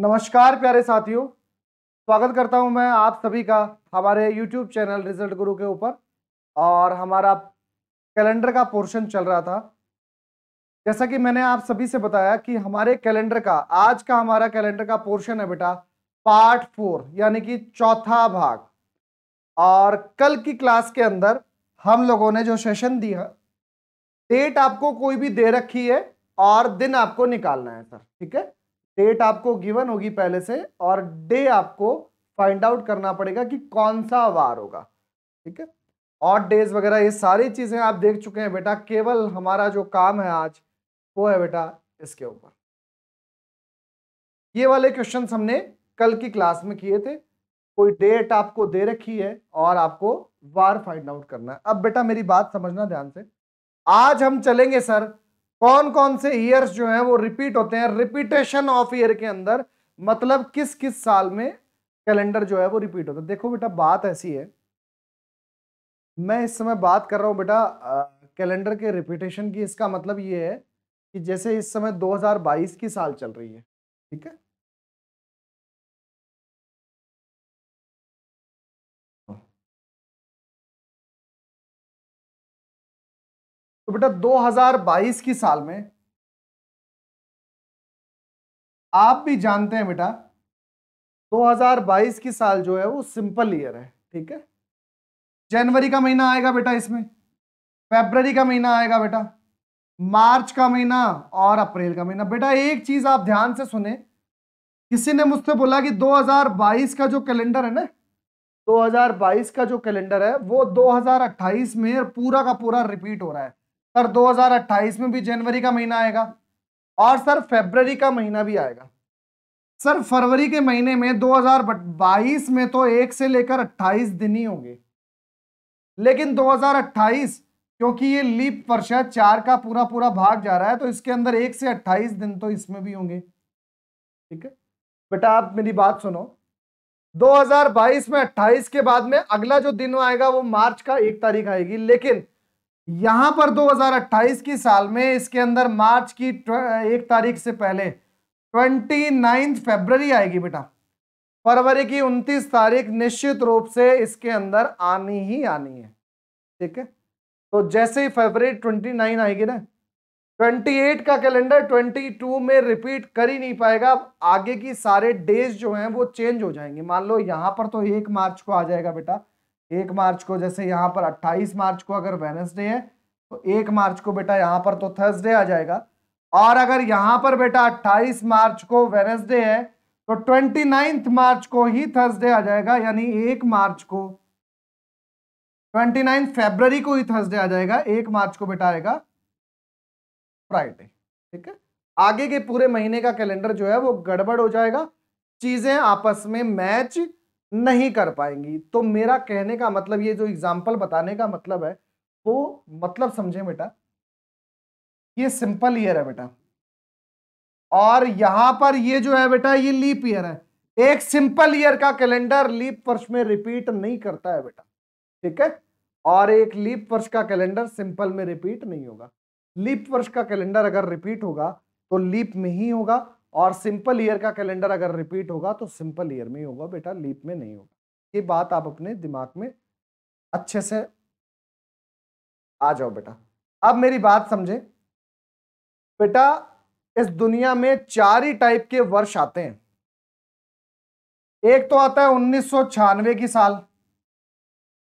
नमस्कार प्यारे साथियों, स्वागत करता हूं मैं आप सभी का हमारे YouTube चैनल रिजल्ट गुरु के ऊपर। और हमारा कैलेंडर का पोर्शन चल रहा था। जैसा कि मैंने आप सभी से बताया कि हमारे कैलेंडर का आज का हमारा कैलेंडर का पोर्शन है बेटा पार्ट 4 यानी कि चौथा भाग। और कल की क्लास के अंदर हम लोगों ने जो सेशन दिया, डेट आपको कोई भी दे रखी है और दिन आपको निकालना है सर, ठीक है। डेट आपको गिवन होगी पहले से और डे आपको फाइंड आउट करना पड़ेगा कि कौन सा वार होगा, ठीक है। ऑड डेज वगैरह ये सारी चीज़ें आप देख चुके हैं बेटा। केवल हमारा जो काम है आज वो है बेटा इसके ऊपर। ये वाले क्वेश्चंस हमने कल की क्लास में किए थे। कोई डेट आपको दे रखी है और आपको वार फाइंड आउट करना है। अब बेटा मेरी बात समझना ध्यान से। आज हम चलेंगे सर कौन कौन से ईयर्स जो हैं वो रिपीट होते हैं, रिपीटेशन ऑफ ईयर के अंदर, मतलब किस किस साल में कैलेंडर जो है वो रिपीट होता है। देखो बेटा बात ऐसी है, मैं इस समय बात कर रहा हूँ बेटा कैलेंडर के रिपीटेशन की। इसका मतलब ये है कि जैसे इस समय 2022 की साल चल रही है, ठीक है। तो बेटा 2022 की साल में आप भी जानते हैं बेटा 2022 की साल जो है वो सिंपल ईयर है, ठीक है। जनवरी का महीना आएगा बेटा, इसमें फरवरी का महीना आएगा बेटा, मार्च का महीना और अप्रैल का महीना। बेटा एक चीज आप ध्यान से सुने, किसी ने मुझसे बोला कि 2022 का जो कैलेंडर है ना, 2022 का जो कैलेंडर है वो 2028 में पूरा का पूरा रिपीट हो रहा है। सर 2028 में भी जनवरी का महीना आएगा और सर फरवरी का महीना भी आएगा। सर फरवरी के महीने में 2022 में तो 1 से लेकर 28 दिन ही होंगे, लेकिन 2028 क्योंकि ये लीप वर्ष है, 4 का पूरा पूरा भाग जा रहा है, तो इसके अंदर 1 से 28 दिन तो इसमें भी होंगे, ठीक है। बेटा आप मेरी बात सुनो, 2022 में 28 के बाद में अगला जो दिन आएगा वो मार्च का 1 तारीख आएगी, लेकिन यहां पर 2028 की साल में इसके अंदर मार्च की 1 तारीख से पहले 29 फरवरी आएगी बेटा। फरवरी की 29 तारीख निश्चित रूप से इसके अंदर आनी ही आनी है, ठीक है। तो जैसे ही फरवरी 29 आएगी ना, 28 का कैलेंडर 22 में रिपीट कर ही नहीं पाएगा। अब आगे की सारे डेज जो हैं वो चेंज हो जाएंगे। मान लो यहाँ पर तो 1 मार्च को आ जाएगा बेटा। 1 मार्च को जैसे यहाँ पर 28 मार्च को अगर वेडनेसडे है तो 1 मार्च को बेटा यहाँ पर तो थर्सडे आ जाएगा। और अगर यहाँ पर बेटा 28 मार्च को वेडनेसडे है तो 29 मार्च को ही थर्सडे आ जाएगा, यानी 1 मार्च को 29 फरवरी को ही थर्सडे आ जाएगा। 1 मार्च को बेटा आएगा फ्राइडे, ठीक है। आगे के पूरे महीने का कैलेंडर जो है वो गड़बड़ हो जाएगा, चीजें आपस में मैच नहीं कर पाएंगी। तो मेरा कहने का मतलब, ये जो एग्जांपल बताने का मतलब है वो मतलब समझे बेटा, ये सिंपल ईयर है बेटा और यहाँ पर ये जो है बेटा ये लीप ईयर है। एक सिंपल ईयर का कैलेंडर लीप वर्ष में रिपीट नहीं करता है बेटा, ठीक है। और एक लीप वर्ष का कैलेंडर सिंपल में रिपीट नहीं होगा। लीप वर्ष का कैलेंडर अगर रिपीट होगा तो लीप में ही होगा, और सिंपल ईयर का कैलेंडर अगर रिपीट होगा तो सिंपल ईयर में ही होगा बेटा, लीप में नहीं होगा। ये बात आप अपने दिमाग में अच्छे से आ जाओ बेटा। अब मेरी बात समझे बेटा, इस दुनिया में 4 ही टाइप के वर्ष आते हैं। एक तो आता है 1996 की साल,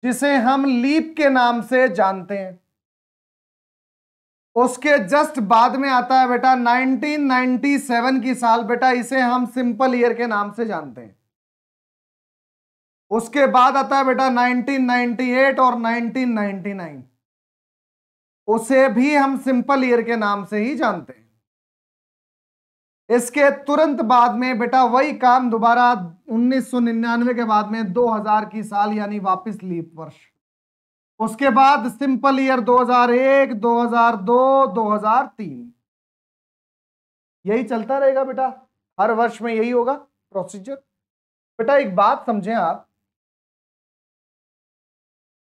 जिसे हम लीप के नाम से जानते हैं। उसके जस्ट बाद में आता है बेटा 1997 की साल, बेटा इसे हम सिंपल ईयर के नाम से जानते हैं। उसके बाद आता है बेटा 1998 और 1999, उसे भी हम सिंपल ईयर के नाम से ही जानते हैं। इसके तुरंत बाद में बेटा वही काम दोबारा 1999 के बाद में 2000 की साल, यानी वापस लीप वर्ष। उसके बाद सिंपल ईयर 2001, 2002, 2003, यही चलता रहेगा बेटा। हर वर्ष में यही होगा प्रोसीजर। बेटा एक बात समझें आप,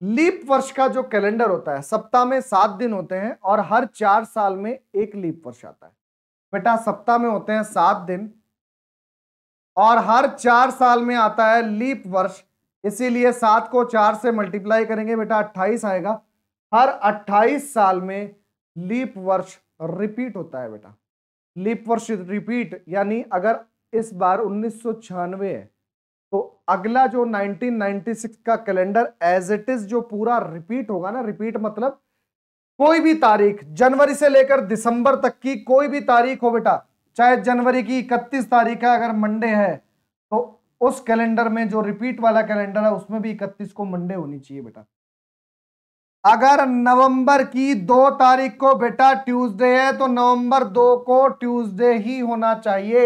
लीप वर्ष का जो कैलेंडर होता है सप्ताह में 7 दिन होते हैं और हर 4 साल में 1 लीप वर्ष आता है। बेटा सप्ताह में होते हैं 7 दिन और हर 4 साल में आता है लीप वर्ष, इसीलिए 7 को 4 से मल्टीप्लाई करेंगे बेटा 28 आएगा। हर 28 साल में लीप वर्ष रिपीट होता है बेटा, लीप वर्ष रिपीट, यानी अगर इस बार 1996 है तो अगला जो 1996 का कैलेंडर एज इट इज जो पूरा रिपीट होगा ना, रिपीट मतलब कोई भी तारीख जनवरी से लेकर दिसंबर तक की कोई भी तारीख हो बेटा, चाहे जनवरी की 31 तारीख है अगर मंडे है तो उस कैलेंडर में जो रिपीट वाला कैलेंडर है उसमें भी 31 को मंडे होनी चाहिए बेटा। अगर नवंबर की 2 तारीख को बेटा ट्यूसडे है तो नवंबर 2 को ट्यूसडे ही होना चाहिए,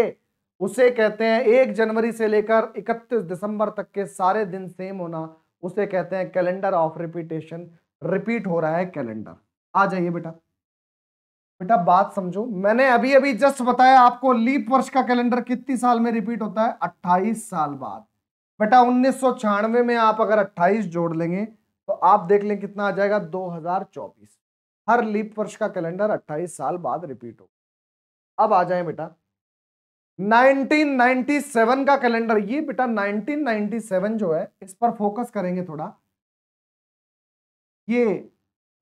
उसे कहते हैं 1 जनवरी से लेकर 31 दिसंबर तक के सारे दिन सेम होना, उसे कहते हैं कैलेंडर ऑफ रिपीटेशन, रिपीट हो रहा है कैलेंडर। आ जाइए बेटा, बेटा बात समझो, मैंने अभी अभी जस्ट बताया आपको लीप वर्ष का कैलेंडर कितनी साल में रिपीट होता है, 28 साल बाद। बेटा 1996 में आप अगर 28 जोड़ लेंगे तो आप देख लें कितना आ जाएगा, 2024। हर लीप वर्ष का कैलेंडर 28 साल बाद रिपीट होगा। अब आ जाए बेटा 1997 का कैलेंडर, ये बेटा 1997 जो है इस पर फोकस करेंगे थोड़ा। ये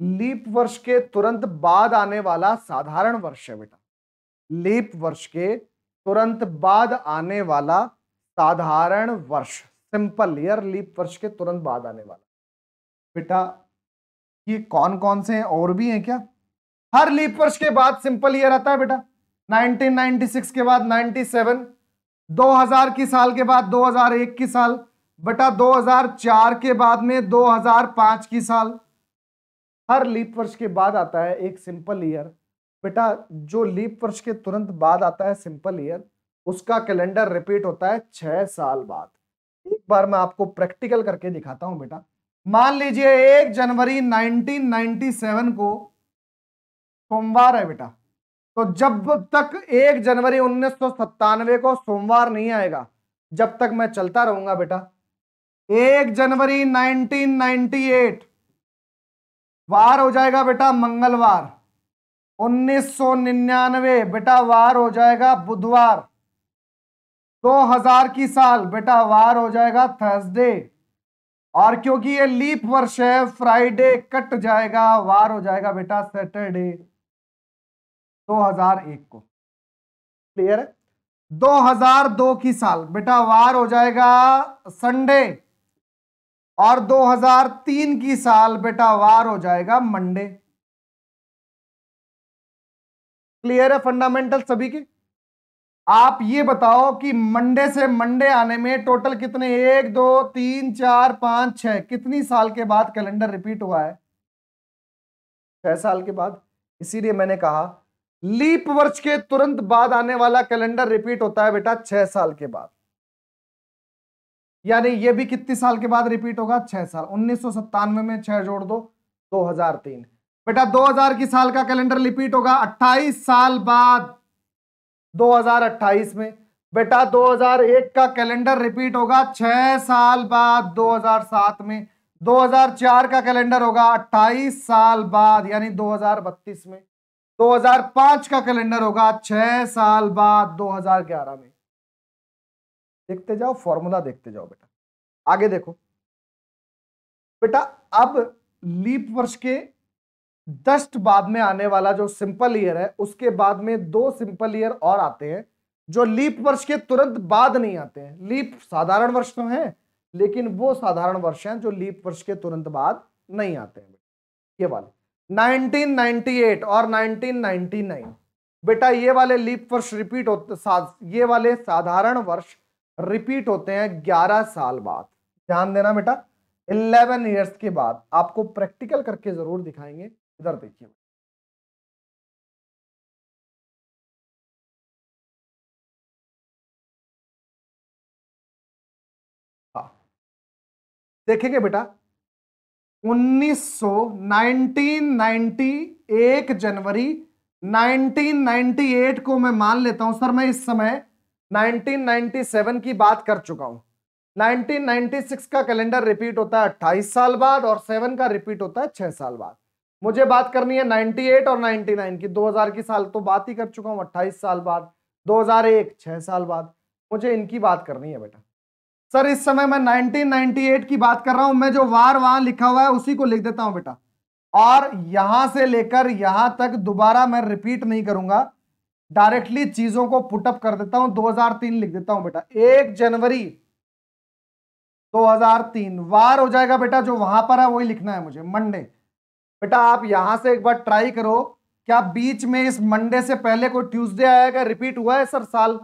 लीप वर्ष के तुरंत बाद आने वाला साधारण वर्ष है बेटा, लीप वर्ष के तुरंत बाद आने वाला साधारण वर्ष, सिंपल ईयर लीप वर्ष के तुरंत बाद आने वाला। बेटा ये कौन कौन से हैं, और भी हैं क्या? हर लीप वर्ष के बाद सिंपल ईयर आता है बेटा, 1996 के बाद 97, 2000 की साल के बाद 2001 की साल, बेटा 2004 के बाद में 2005 की साल। हर लीप वर्ष के बाद आता है एक सिंपल ईयर। बेटा जो लीप वर्ष के तुरंत बाद आता है सिंपल ईयर, उसका कैलेंडर रिपीट होता है 6 साल बाद। एक बार मैं आपको प्रैक्टिकल करके दिखाता हूं बेटा। मान लीजिए 1 जनवरी 1997 को सोमवार है बेटा, तो जब तक 1 जनवरी 1997 को सोमवार नहीं आएगा जब तक मैं चलता रहूंगा बेटा। 1 जनवरी 1998 वार हो जाएगा बेटा मंगलवार, 1999 बेटा वार हो जाएगा बुधवार, 2000 की साल बेटा वार हो जाएगा थर्सडे, और क्योंकि ये लीप वर्ष है फ्राइडे कट जाएगा, वार हो जाएगा बेटा सैटरडे, 2001 को। क्लियर है? 2002 की साल बेटा वार हो जाएगा संडे, और 2003 की साल बेटा वार हो जाएगा मंडे। क्लियर है फंडामेंटल सभी के? आप ये बताओ कि मंडे से मंडे आने में टोटल कितने, 1 2 3 4 5 6 कितनी साल के बाद कैलेंडर रिपीट हुआ है? 6 साल के बाद। इसीलिए मैंने कहा लीप वर्ष के तुरंत बाद आने वाला कैलेंडर रिपीट होता है बेटा 6 साल के बाद, यानी ये भी कितने साल के बाद रिपीट होगा? 6 साल। 1997 में 6 जोड़ दो, 2003 बेटा 2000 की साल का कैलेंडर रिपीट होगा 28 साल बाद, 2028 में। बेटा 2001 का कैलेंडर रिपीट होगा 6 साल बाद, 2007 में। 2004 का कैलेंडर होगा 28 साल बाद, यानी 2032 में। 2005 का कैलेंडर होगा 6 साल बाद, 2011 में। देखते जाओ, फॉर्मूला देखते जाओ बेटा। आगे देखो बेटा, अब लीप वर्ष के जस्ट बाद में आने वाला जो सिंपल ईयर है, उसके बाद में 2 सिंपल ईयर और आते हैं जो लीप वर्ष के तुरंत बाद नहीं आते हैं। लीप साधारण वर्ष तो है, लेकिन वो साधारण वर्ष हैं जो लीप वर्ष के तुरंत बाद नहीं आते हैं। ये वाले 1998 और 1999 बेटा, ये वाले लीप वर्ष रिपीट होते, ये वाले साधारण वर्ष रिपीट होते हैं 11 साल बाद। ध्यान देना बेटा, 11 इयर्स के बाद। आपको प्रैक्टिकल करके जरूर दिखाएंगे। इधर देखिए, हाँ देखेंगे बेटा 1991 जनवरी 1998 को मैं मान लेता हूं। सर मैं इस समय 1997 की बात कर चुका हूं। 1996 का कैलेंडर रिपीट होता है 28 साल बाद, और 7 का रिपीट होता है 6 साल बाद। मुझे बात करनी है 98 और 99 की। 2000 की साल तो बात ही कर चुका हूं, 28 साल बाद। 2001 6 साल बाद। मुझे इनकी बात करनी है बेटा। सर इस समय मैं 1998 की बात कर रहा हूं, मैं जो वार वहां लिखा हुआ है उसी को लिख देता हूं बेटा, और यहां से लेकर यहां तक दोबारा मैं रिपीट नहीं करूंगा, डायरेक्टली चीजों को पुटअप कर देता हूं। 2003 लिख देता हूं बेटा, 1 जनवरी 2003 वार हो जाएगा बेटा, जो वहां पर है वही लिखना है मुझे, मंडे। बेटा आप यहां से एक बार ट्राई करो, क्या बीच में इस मंडे से पहले कोई ट्यूसडे आएगा? रिपीट हुआ है सर साल?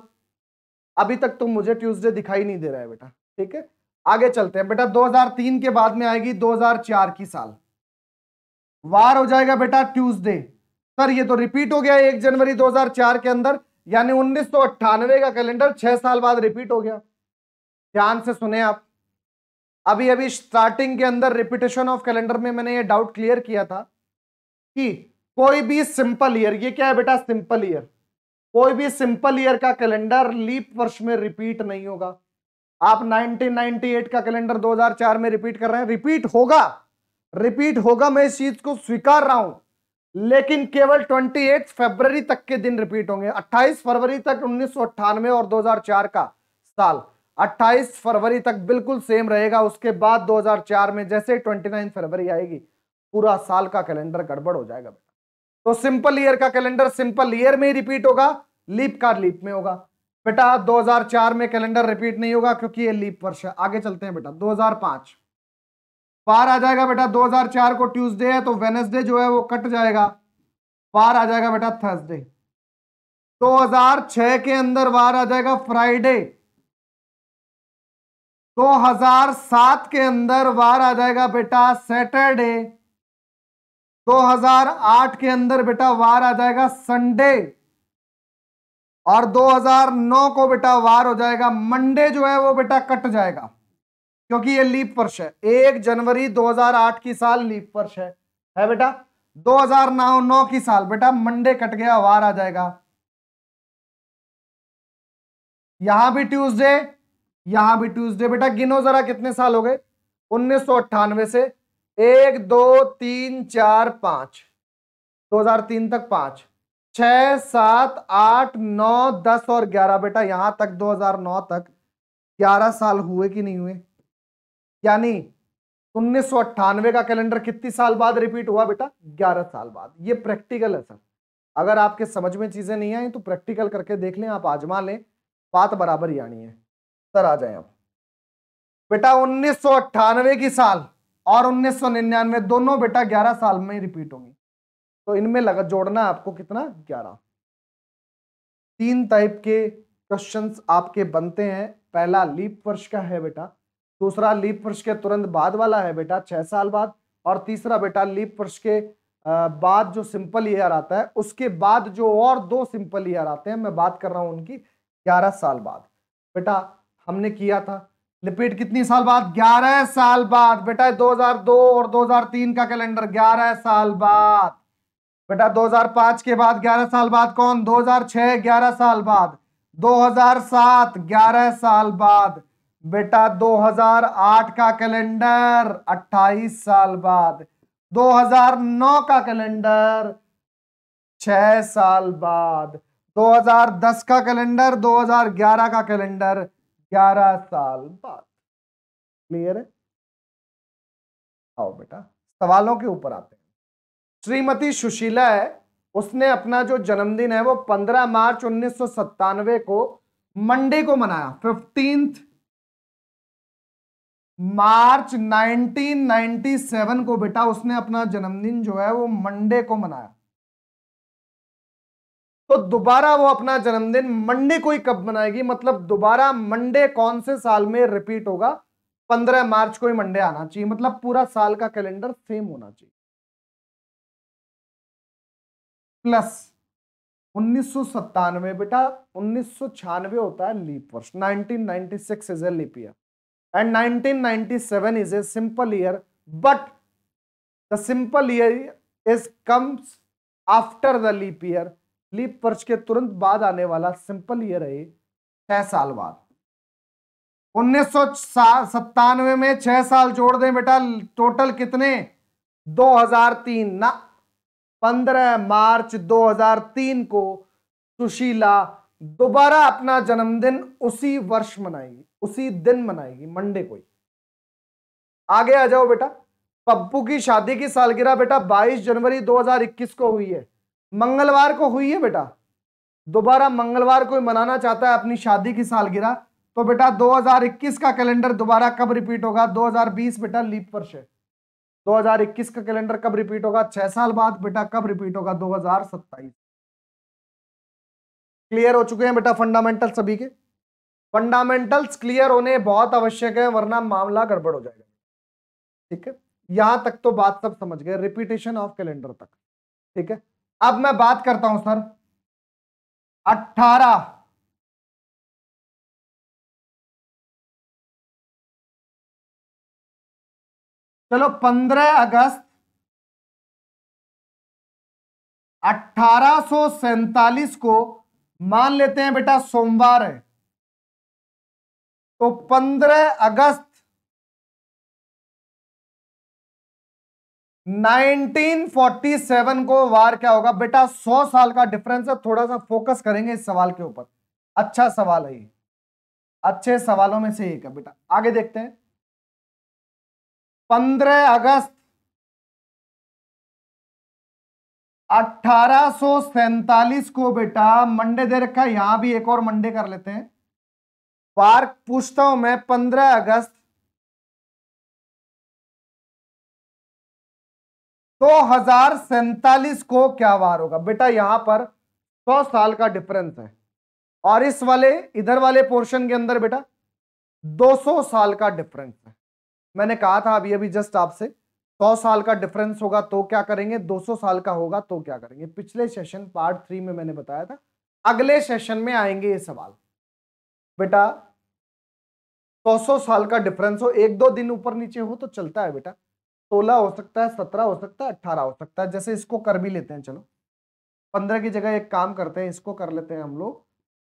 अभी तक तो मुझे ट्यूसडे दिखाई नहीं दे रहा है बेटा। ठीक है आगे चलते हैं बेटा, 2003 के बाद में आएगी 2004 की साल, वार हो जाएगा बेटा ट्यूसडे। सर ये तो रिपीट हो गया 1 जनवरी 2004 के अंदर, यानी 1998 का कैलेंडर 6 साल बाद रिपीट हो गया। ध्यान से सुने आप, अभी अभी स्टार्टिंग के अंदर रिपीटेशन ऑफ कैलेंडर में मैंने ये डाउट क्लियर किया था कि कोई भी सिंपल ईयर, ये क्या है बेटा सिंपल ईयर, कोई भी सिंपल ईयर का कैलेंडर लीप वर्ष में रिपीट नहीं होगा। आप 1998 का कैलेंडर 2004 में रिपीट कर रहे हैं, रिपीट होगा, रिपीट होगा, मैं इस चीज को स्वीकार रहा हूं, लेकिन केवल 28 फरवरी तक के दिन रिपीट होंगे। 28 फरवरी तक 1998 और 2004 का साल 28 फरवरी तक बिल्कुल सेम रहेगा। उसके बाद 2004 में जैसे 29 फरवरी आएगी पूरा साल का कैलेंडर गड़बड़ हो जाएगा बेटा। तो सिंपल ईयर का कैलेंडर सिंपल ईयर में ही रिपीट होगा, लीप का लीप में होगा बेटा। 2004 में कैलेंडर रिपीट नहीं होगा क्योंकि ये लीप वर्ष है। आगे चलते हैं बेटा, 2005 पार आ जाएगा बेटा। 2004 को ट्यूसडे है तो वेडनेसडे जो है वो कट जाएगा, पार आ जाएगा बेटा थर्सडे। 2006 के अंदर वार आ जाएगा फ्राइडे, 2007 के अंदर वार आ जाएगा बेटा सैटरडे, 2008 के अंदर बेटा वार आ जाएगा संडे, और 2009 को बेटा वार हो जाएगा मंडे, जो है वो बेटा कट जाएगा क्योंकि ये लीप वर्ष है। 1 जनवरी 2008 की साल लीप वर्ष है बेटा। 2009 की साल बेटा मंडे कट गया, वार आ जाएगा, यहां भी ट्यूसडे यहां भी ट्यूसडे। बेटा गिनो जरा कितने साल हो गए 1998 से, 1 2 3 4 5, 2003 तक 5 6 7 8 9 10 और 11 बेटा, यहां तक 2009 तक 11 साल हुए कि नहीं हुए? यानी 1998 का कैलेंडर कितनी साल बाद रिपीट हुआ बेटा? 11 साल बाद। ये प्रैक्टिकल है सर, अगर आपके समझ में चीजें नहीं आई तो प्रैक्टिकल करके देख लें, आप आजमा लें, बात बराबर ही आनी है। आ जाए अब बेटा 1998 की साल और 1999 दोनों बेटा 11 साल में रिपीट होंगी, तो इनमें लगा जोड़ना आपको कितना 11। 3 टाइप के क्वेश्चंस आपके बनते हैं, पहला लीप वर्ष का है बेटा, दूसरा लीप वर्ष के तुरंत बाद वाला है बेटा 6 साल बाद, और तीसरा बेटा लीप वर्ष के बाद जो सिंपल ईयर आता है उसके बाद जो और 2 सिंपल ईयर आते हैं, मैं बात कर रहा हूं उनकी 11 साल बाद। बेटा हमने किया था रिपीट कितनी साल बाद? 11 साल बाद बेटा। 2002 और 2003 का कैलेंडर 11 साल बाद बेटा। 2005 के बाद 11 साल बाद कौन? 2006 11 साल बाद, 2007 11 साल बाद बेटा, 2008 का कैलेंडर 28 साल बाद, 2009 का कैलेंडर 6 साल बाद, 2010 का कैलेंडर, 2011 का कैलेंडर 11 साल बाद। क्लियर है? आओ बेटा सवालों के ऊपर आते हैं। श्रीमती सुशीला है, उसने अपना जो जन्मदिन है वो 15 मार्च 1997 को मंडे को मनाया। 15 मार्च 1997 को बेटा उसने अपना जन्मदिन जो है वो मंडे को मनाया, तो दोबारा वो अपना जन्मदिन मंडे को ही कब मनाएगी? मतलब दोबारा मंडे कौन से साल में रिपीट होगा? 15 मार्च को ही मंडे आना चाहिए, मतलब पूरा साल का कैलेंडर सेम होना चाहिए। प्लस 1997 बेटा 1996 होता है लीप वर्ष, 1996 is a leap year and 1997 is a simple year, but the simple year is comes after the leap year. Leap वर्ष के तुरंत बाद आने वाला सिंपल ईयर है 6 साल बाद। 1997 में 6 साल जोड़ दें बेटा, टोटल कितने? 2003 ना। 15 मार्च 2003 को सुशीला दोबारा अपना जन्मदिन उसी वर्ष मनाएगी, उसी दिन मनाएगी, मंडे को ही। आगे आ जाओ बेटा। पप्पू की शादी की सालगिरह बेटा 22 जनवरी 2021 को हुई है, मंगलवार को हुई है बेटा। दोबारा मंगलवार को ही मनाना चाहता है अपनी शादी की सालगिरह, तो बेटा 2021 का कैलेंडर दोबारा कब रिपीट होगा? 2020 बेटा लीप वर्ष है। 2021 का कैलेंडर कब रिपीट होगा? 6 साल बाद बेटा कब रिपीट होगा? 2027। क्लियर हो चुके हैं बेटा फंडामेंटल? सभी के फंडामेंटल्स क्लियर होने बहुत आवश्यक है, वरना मामला गड़बड़ हो जाएगा। ठीक है, यहां तक तो बात सब समझ गए, रिपीटेशन ऑफ कैलेंडर तक। ठीक है, अब मैं बात करता हूं सर 18 चलो 15 अगस्त 1847 को मान लेते हैं बेटा सोमवार है, तो 15 अगस्त 1947 को वार क्या होगा? बेटा 100 साल का डिफरेंस है, थोड़ा सा फोकस करेंगे इस सवाल के ऊपर। अच्छा सवाल है ये, अच्छे सवालों में से एक है बेटा। आगे देखते हैं 15 अगस्त 1847 को बेटा मंडे दे रखा है, यहां भी एक और मंडे कर लेते हैं। वार पूछता हूं मैं 15 अगस्त तो 2047 को क्या वार होगा? बेटा यहां पर 100 साल का डिफरेंस है, और इस वाले इधर वाले पोर्शन के अंदर बेटा 200 साल का डिफरेंस है। मैंने कहा था अभी अभी जस्ट आपसे 100 साल का डिफरेंस होगा तो क्या करेंगे, 200 साल का होगा तो क्या करेंगे। पिछले सेशन पार्ट 3 में मैंने बताया था, अगले सेशन में आएंगे ये सवाल। बेटा 200 साल का डिफरेंस हो, एक दो दिन ऊपर नीचे हो तो चलता है बेटा, 16 हो सकता है, 17 हो सकता है, 18 हो सकता है। जैसे इसको कर भी लेते हैं, चलो 15 की जगह एक काम करते हैं, इसको कर लेते हैं हम लोग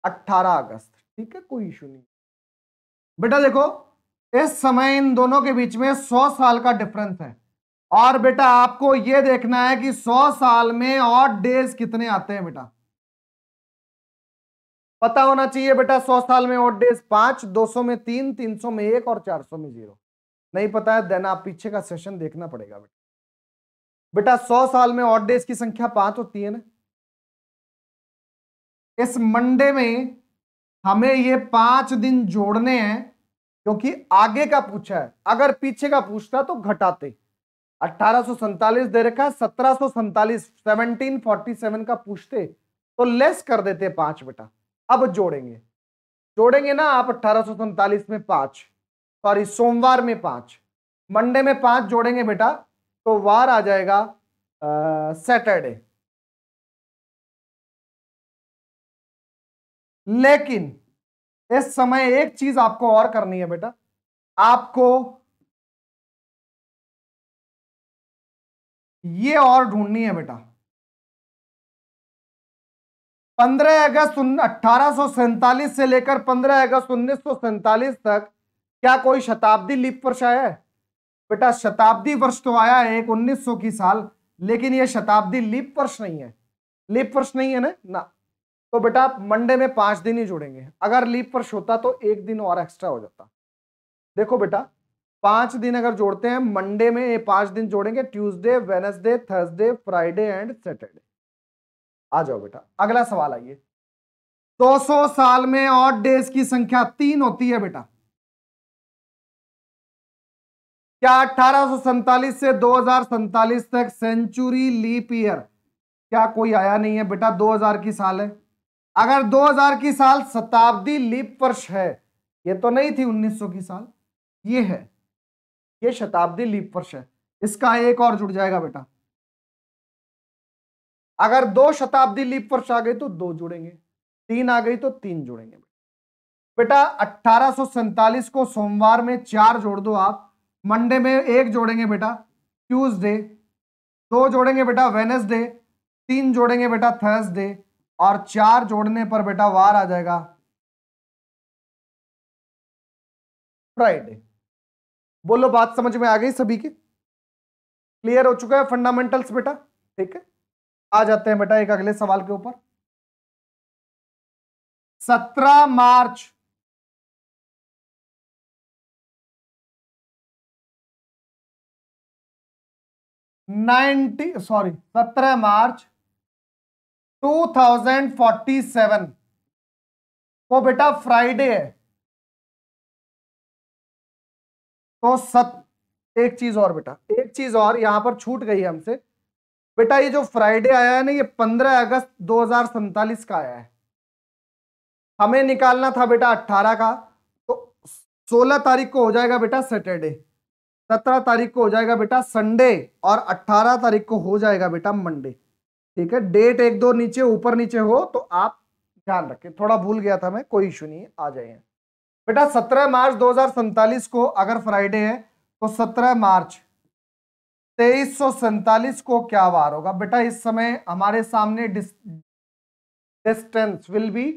18 अगस्त। ठीक है, कोई इशू नहीं बेटा। देखो इस समय इन दोनों के बीच में 100 साल का डिफरेंस है, और बेटा आपको यह देखना है कि 100 साल में और डेज कितने आते हैं बेटा, पता होना चाहिए बेटा। 100 साल में और डेज 5, 200 में 3, 300 में 1 और 400 में 0। नहीं पता है देन आप पीछे का सेशन देखना पड़ेगा बेटा। 100 साल में ऑड डेज की संख्या 5 होती है ना, इस मंडे में हमें ये 5 दिन जोड़ने हैं, क्योंकि आगे का पूछा है। अगर पीछे का पूछता तो घटाते। 1847 दे रखा, 1747 1747 का पूछते तो लेस कर देते 5 बेटा। अब जोड़ेंगे, जोड़ेंगे ना आप 1847 में 5, सॉरी सोमवार में 5, मंडे में 5 जोड़ेंगे बेटा, तो वार आ जाएगा सैटरडे। लेकिन इस समय एक चीज आपको और करनी है बेटा, आपको ये और ढूंढनी है बेटा। 15 अगस्त 1847 से लेकर 15 अगस्त 1947 तक क्या कोई शताब्दी लीप वर्ष आया है? बेटा शताब्दी वर्ष तो आया है एक 1900 की साल, लेकिन ये शताब्दी लीप वर्ष नहीं है। लीप वर्ष नहीं है ना, तो बेटा आप मंडे में 5 दिन ही जोड़ेंगे। अगर लीप वर्ष होता तो 1 दिन और एक्स्ट्रा हो जाता। देखो बेटा 5 दिन अगर जोड़ते हैं मंडे में, ये 5 दिन जोड़ेंगे, Tuesday, Wednesday, Thursday, Friday and Saturday. आ जाओ बेटा अगला सवाल आइए। 200 साल में ऑड डेज की संख्या 3 होती है बेटा। क्या 1847 से 2047 तक सेंचुरी लीप ईयर क्या कोई आया नहीं है? बेटा 2000 की साल है, अगर 2000 की साल शताब्दी लीप वर्ष है, ये तो नहीं थी 1900 की साल, ये है, ये शताब्दी लीप वर्ष है। इसका एक और जुड़ जाएगा बेटा, अगर 2 शताब्दी लीप वर्ष आ गई तो 2 जुड़ेंगे, 3 आ गई तो 3 जुड़ेंगे। बेटा 1847 को सोमवार में 4 जोड़ दो आप, मंडे में 1 जोड़ेंगे बेटा, ट्यूसडे 2 जोड़ेंगे बेटा, वेडनेसडे 3 जोड़ेंगे बेटा, थर्सडे, और 4 जोड़ने पर बेटा वार आ जाएगा फ्राइडे। बोलो बात समझ में आ गई सभी के? क्लियर हो चुका है फंडामेंटल्स बेटा? ठीक है, आ जाते हैं बेटा एक अगले सवाल के ऊपर। 17 मार्च, 17 मार्च 2047 को बेटा फ्राइडे है। तो एक चीज और बेटा, एक चीज और यहां पर छूट गई है हमसे बेटा। ये जो फ्राइडे आया है ना, ये 15 अगस्त 2047 का आया है। हमें निकालना था बेटा 18 का, तो 16 तारीख को हो जाएगा बेटा सैटरडे, 17 तारीख को हो जाएगा बेटा संडे, और 18 तारीख को हो जाएगा बेटा मंडे। ठीक है, डेट एक दो नीचे ऊपर नीचे हो तो आप ध्यान रखें। थोड़ा भूल गया था मैं, कोई इशू नहीं, आ जाइए बेटा। 17 मार्च 2047 को अगर फ्राइडे है तो 17 मार्च 2347 को क्या वार होगा बेटा? इस समय हमारे सामने डिस्टेंस विल बी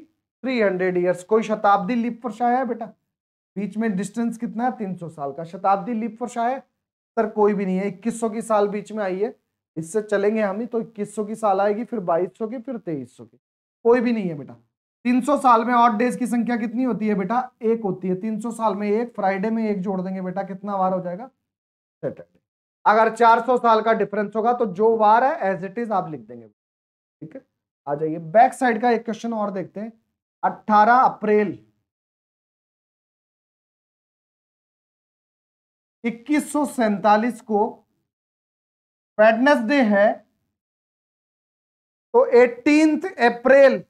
300 ईयर्स। कोई शताब्दी लीप वर्ष आया है बेटा? बीच में डिस्टेंस कितना है? 300 साल का। शताब्दी लीप वर्ष आया है सर? कोई भी नहीं है। 2100 की साल बीच में आई है, इससे चलेंगे हम ही तो 2100 की साल आएगी, फिर 2200 की, फिर 2300 की। कोई भी नहीं है बेटा। 300 साल में ऑड डेज की संख्या कितनी होती है बेटा? एक होती है। 300 साल में एक, फ्राइडे में एक जोड़ देंगे बेटा, कितना वार हो जाएगा? सैटरडे। अगर 400 साल का डिफरेंस होगा तो जो वार है एज इट इज आप लिख देंगे। ठीक है, आ जाइए। बैक साइड का एक क्वेश्चन और देखते हैं। 18 अप्रैल 2147 को वेडनेसडे है, तो 18 अप्रैल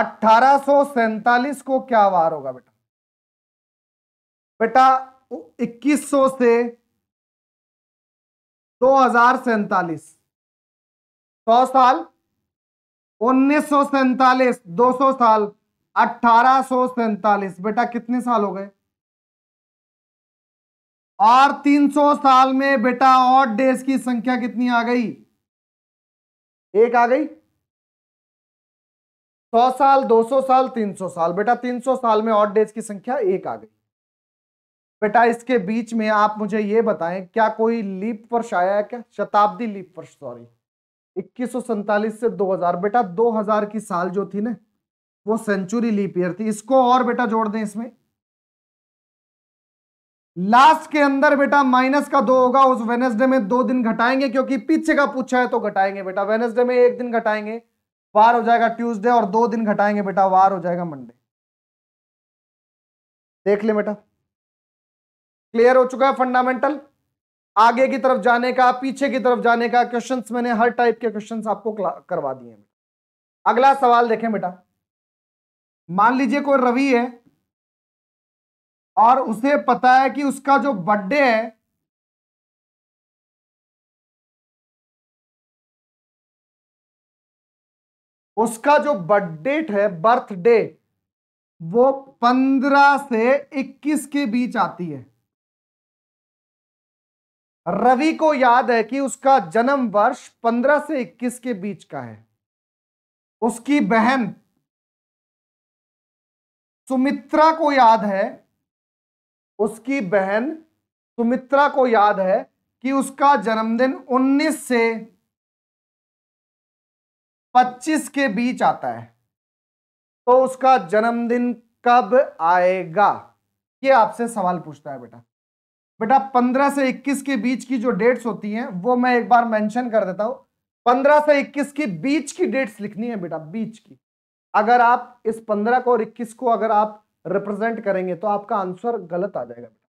1847 को क्या वार होगा बेटा? बेटा 2100 से 2047 100 साल, 1947 200 साल, 1847 बेटा कितने साल हो गए? और 300 साल में बेटा ऑड डेज की संख्या कितनी आ गई? एक आ गई। 100 साल, 200 साल, 300 साल, बेटा 300 साल में ऑड डेज की संख्या एक आ गई। बेटा इसके बीच में आप मुझे ये बताएं, क्या कोई लीप वर्ष आया है क्या? शताब्दी लीप वर्ष, सॉरी। 2147 से 2000, बेटा 2000 की साल जो थी ना, वो सेंचुरी लीप ईयर थी। इसको और बेटा जोड़ दें, इसमें लास्ट के अंदर बेटा माइनस का 2 होगा। उस वेडनेसडे में 2 दिन घटाएंगे, क्योंकि पीछे का पूछा है तो घटाएंगे बेटा। वेडनेसडे में 1 दिन घटाएंगे, वार हो जाएगा ट्यूसडे, और 2 दिन घटाएंगे बेटा, वार हो जाएगा मंडे। देख ले बेटा, क्लियर हो चुका है फंडामेंटल। आगे की तरफ जाने का, पीछे की तरफ जाने का, क्वेश्चंस मैंने हर टाइप के क्वेश्चंस आपको करवा दिए हैं। अगला सवाल देखें बेटा। मान लीजिए कोई रवि है और उसे पता है कि उसका जो बर्थडे है बर्थडे वो 15 से 21 के बीच आती है। रवि को याद है कि उसका जन्म वर्ष 15 से 21 के बीच का है। उसकी बहन सुमित्रा को याद है, कि उसका जन्मदिन 19 से 25 के बीच आता है। तो उसका जन्मदिन कब आएगा, ये आपसे सवाल पूछता है बेटा। 15 से 21 के बीच की जो डेट्स होती हैं वो मैं एक बार मेंशन कर देता हूं। 15 से 21 के बीच की डेट्स लिखनी है बेटा, बीच की। अगर आप इस 15 को और 21 को अगर आप रिप्रेजेंट करेंगे तो आपका आंसर गलत आ जाएगा बेटा।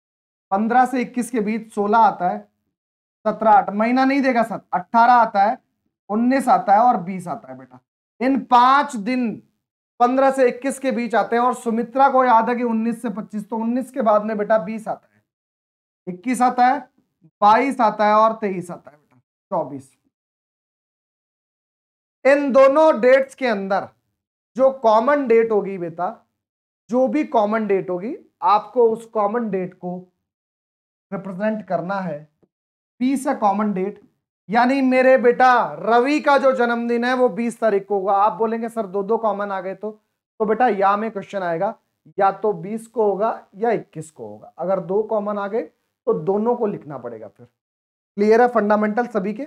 15 से 21 के बीच 16 आता है, 17 महीना नहीं देगा, 18 आता है, 19 आता है और 20 आता है बेटा। इन 5 दिन 15 से 21 के बीच आते हैं, और सुमित्रा को याद है कि 19 से 25, तो 19 के बाद में बेटा 20 आता है, 21 आता है, 22 आता है और 23 आता है बेटा, 24। इन दोनों डेट्स के अंदर जो कॉमन डेट होगी बेटा, जो भी कॉमन डेट होगी, आपको उस कॉमन डेट को रिप्रेजेंट करना है। बीस है कॉमन डेट, यानी मेरे बेटा रवि का जो जन्मदिन है वो 20 तारीख को होगा। आप बोलेंगे सर 2-2 कॉमन आ गए, तो बेटा या में क्वेश्चन आएगा, या तो 20 को होगा या 21 को होगा। अगर 2 कॉमन आ गए तो दोनों को लिखना पड़ेगा। फिर क्लियर है फंडामेंटल सभी के?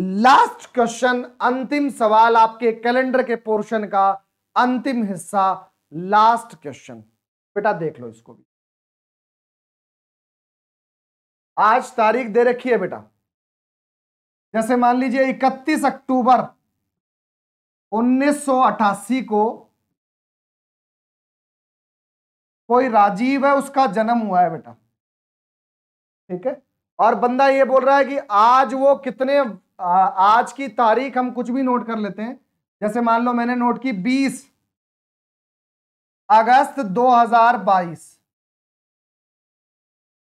लास्ट क्वेश्चन, अंतिम सवाल आपके कैलेंडर के पोर्शन का अंतिम हिस्सा, लास्ट क्वेश्चन। बेटा देख लो इसको भी, आज तारीख दे रखी है बेटा, जैसे मान लीजिए 31 अक्टूबर 1988 को कोई राजीव है, उसका जन्म हुआ है बेटा, ठीक है। और बंदा ये बोल रहा है कि आज वो कितने, आज की तारीख हम कुछ भी नोट कर लेते हैं, जैसे मान लो मैंने नोट की 20 अगस्त 2022,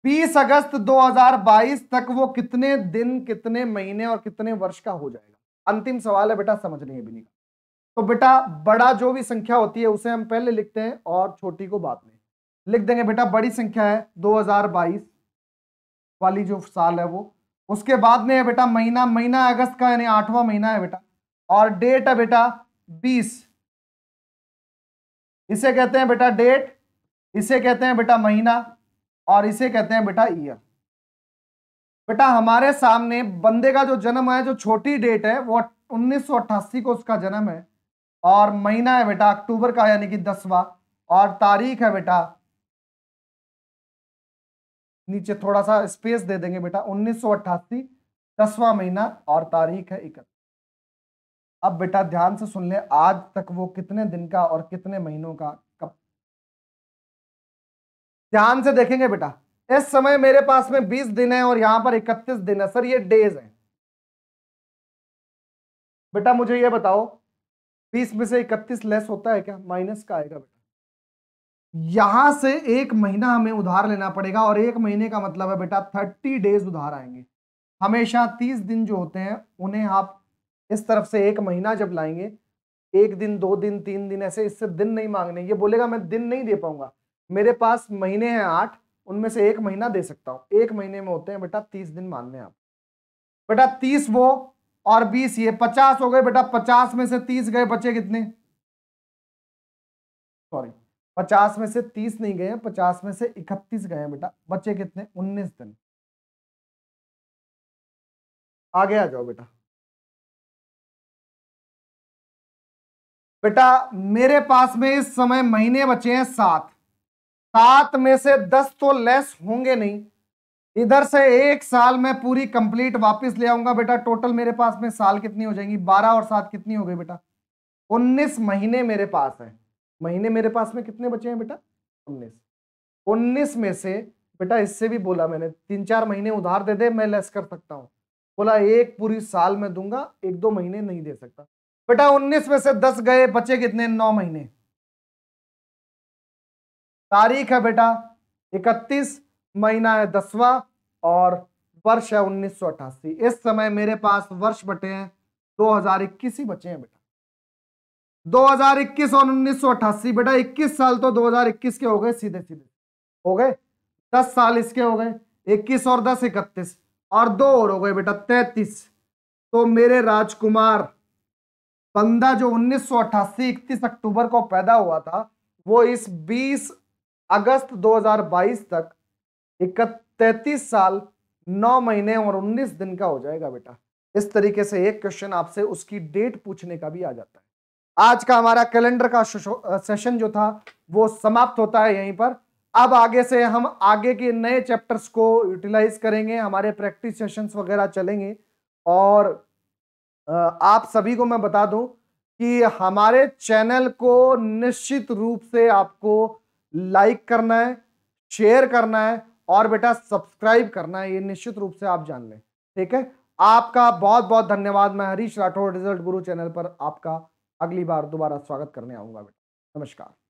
20 अगस्त 2022 तक वो कितने दिन, कितने महीने और कितने वर्ष का हो जाएगा। अंतिम सवाल है बेटा, समझने भी नहीं। तो बेटा बड़ा जो भी संख्या होती है उसे हम पहले लिखते हैं और छोटी को बाद में लिख देंगे। बेटा बड़ी संख्या है 2022 वाली जो साल है वो, उसके बाद में है बेटा महीना, महीना अगस्त का यानी 8वां महीना है बेटा, और डेट है बेटा 20। इसे कहते हैं बेटा डेट, इसे कहते हैं बेटा महीना, और इसे कहते हैं बेटा ईयर। बेटा हमारे सामने बंदे का जो जन्म है, जो छोटी डेट है वो 1988 को उसका जन्म है, और महीना है बेटा अक्टूबर का यानी कि 10वां, और तारीख है बेटा, नीचे थोड़ा सा स्पेस दे देंगे बेटा, 1988, 10वां महीना, और तारीख है 31। अब बेटा ध्यान से सुन ले, आज तक वो कितने दिन का और कितने महीनों का, कब? ध्यान से देखेंगे बेटा, इस समय मेरे पास में 20 दिन है और यहां पर 31 दिन है। सर ये डेज है। बेटा मुझे ये बताओ 20 में से 31 लेस होता है क्या? माइनस का आएगा बेटा। यहां से एक महीना हमें उधार लेना पड़ेगा, और एक महीने का मतलब है बेटा 30 डेज उधार आएंगे। हमेशा 30 दिन जो होते हैं उन्हें आप इस तरफ से एक महीना जब लाएंगे, 1 दिन, 2 दिन, 3 दिन, ऐसे, इससे दिन नहीं मांगने। ये बोलेगा मैं दिन नहीं दे पाऊंगा, मेरे पास महीने हैं 8, उनमें से एक महीना दे सकता हूँ। एक महीने में होते हैं बेटा 30 दिन मानने आप। बेटा 30 वो और 20 ये 50 हो गए बेटा। 50 में से 30 गए, बचे कितने? सॉरी 50 में से 30 नहीं गए, 50 में से 31 गए बेटा, बचे कितने? 19 दिन। आगे आ जाओ बेटा। बेटा मेरे पास में इस समय महीने बचे हैं 7, 7 में से 10 तो लेस होंगे नहीं। इधर से एक साल में पूरी कंप्लीट वापस ले आऊंगा बेटा। टोटल मेरे पास में साल कितनी हो जाएंगी? 12 और 7 कितनी हो गई बेटा? 19 महीने मेरे पास है। महीने मेरे पास में कितने बचे हैं बेटा? 19 में से बेटा, इससे भी बोला मैंने 3-4 महीने उधार दे दे, मैं लेस कर सकता हूँ। बोला एक पूरी साल में दूंगा, 1-2 महीने नहीं दे सकता। बेटा 19 में से 10 गए, बचे कितने? 9 महीने। तारीख है बेटा 31, महीना है 10वां, और वर्ष है 1988। इस समय मेरे पास वर्ष बटे हैं 2021 ही बचे हैं बेटा। 2021 और 1988 बेटा 21 साल तो 2021 के हो गए, सीधे सीधे हो गए 10 साल इसके हो गए। 21 और 10 31 और 2 और हो गए बेटा 33। तो मेरे राजकुमार, बंदा जो 1988 31 अक्टूबर को पैदा हुआ था, वो इस 20 अगस्त 2022 तक 33 साल 9 महीने और 19 दिन का हो जाएगा बेटा। इस तरीके से एक क्वेश्चन आपसे उसकी डेट पूछने का भी आ जाता है। आज का हमारा कैलेंडर का सेशन जो था वो समाप्त होता है यहीं पर। अब आगे से हम आगे के नए चैप्टर्स को यूटिलाइज करेंगे, हमारे प्रैक्टिस सेशंस वगैरह चलेंगे। और आप सभी को मैं बता दूं कि हमारे चैनल को निश्चित रूप से आपको लाइक करना है, शेयर करना है, और बेटा सब्सक्राइब करना है। ये निश्चित रूप से आप जान लें, ठीक है। आपका बहुत बहुत धन्यवाद। मैं हरीश राठौड़, रिजल्ट गुरु चैनल पर आपका अगली बार दोबारा स्वागत करने आऊँगा बेटा। नमस्कार।